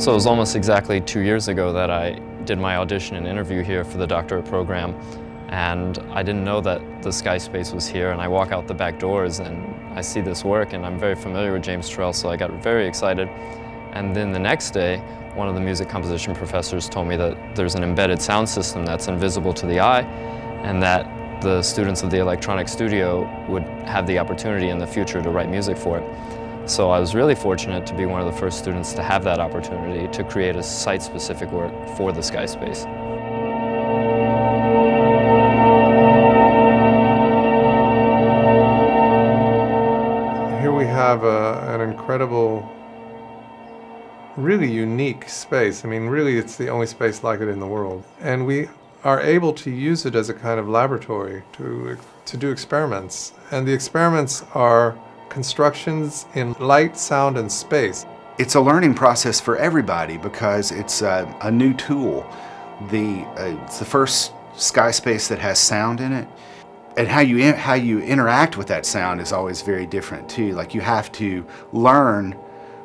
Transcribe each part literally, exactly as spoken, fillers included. So it was almost exactly two years ago that I did my audition and interview here for the doctorate program, and I didn't know that the Skyspace was here, and I walk out the back doors and I see this work, and I'm very familiar with James Turrell, so I got very excited. And then the next day, one of the music composition professors told me that there's an embedded sound system that's invisible to the eye, and that the students of the electronic studio would have the opportunity in the future to write music for it. So I was really fortunate to be one of the first students to have that opportunity to create a site-specific work for the Skyspace. Here we have a, an incredible, really unique space. I mean, really, it's the only space like it in the world. And we are able to use it as a kind of laboratory to, to do experiments. And the experiments are constructions in light, sound, and space. It's a learning process for everybody because it's a, a new tool. The, uh, it's the first Skyspace that has sound in it. And how you, in, how you interact with that sound is always very different, too. Like, you have to learn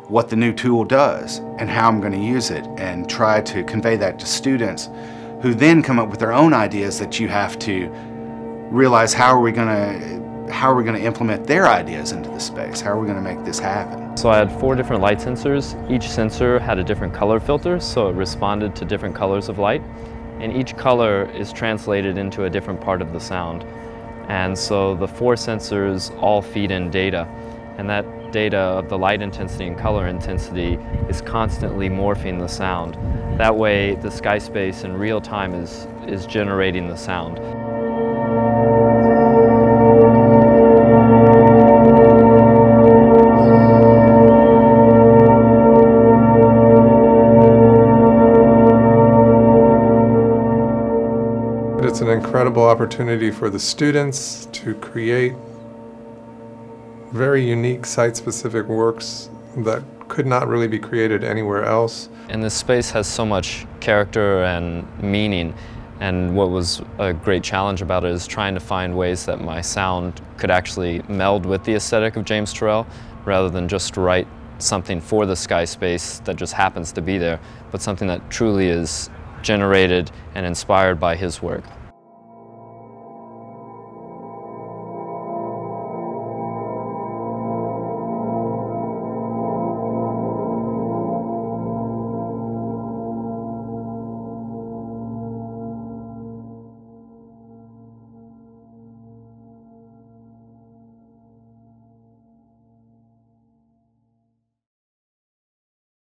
what the new tool does and how I'm going to use it, and try to convey that to students who then come up with their own ideas that you have to realize, how are we going to, how are we going to implement their ideas into the space? How are we going to make this happen? So I had four different light sensors. Each sensor had a different color filter, so it responded to different colors of light, and each color is translated into a different part of the sound. And so the four sensors all feed in data, and that data of the light intensity and color intensity is constantly morphing the sound. That way, the Skyspace in real time is, is generating the sound. It's an incredible opportunity for the students to create very unique site-specific works that could not really be created anywhere else. And this space has so much character and meaning, and what was a great challenge about it is trying to find ways that my sound could actually meld with the aesthetic of James Turrell, rather than just write something for the Skyspace that just happens to be there, but something that truly is generated and inspired by his work.